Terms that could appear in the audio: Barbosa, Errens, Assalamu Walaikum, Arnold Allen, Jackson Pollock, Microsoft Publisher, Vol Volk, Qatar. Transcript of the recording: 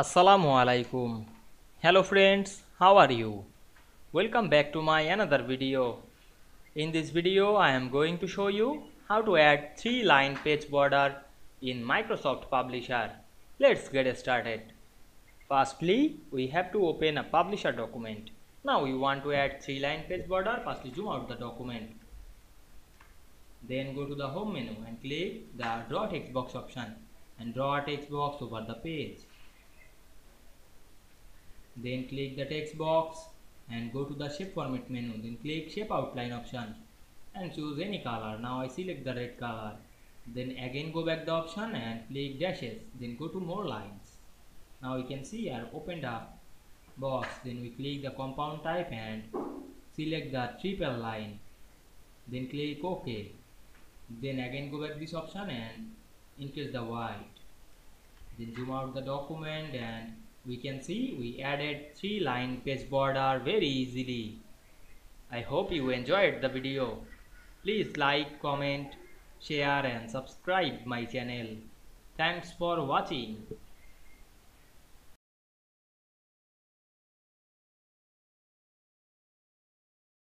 Assalamu alaikum. Hello friends, how are you? Welcome back to my another video. In this video I am going to show you how to add 3-line page border in Microsoft Publisher. Let's get started. Firstly, we have to open a Publisher document. Now we want to add 3-line page border. Firstly, zoom out the document, then go to the home menu and click the draw text box option and draw a text box over the page. Then click the text box and go to the shape format menu, then click shape outline option and choose any color. Now I select the red color, then again go back the option and click dashes, then go to more lines. Now you can see I opened up box, then we click the compound type and select the triple line, then click OK, then again go back this option and increase the white, then zoom out the document and we can see we added 3-line page border very easily. I hope you enjoyed the video. Please like, comment, share and subscribe my channel. Thanks for watching.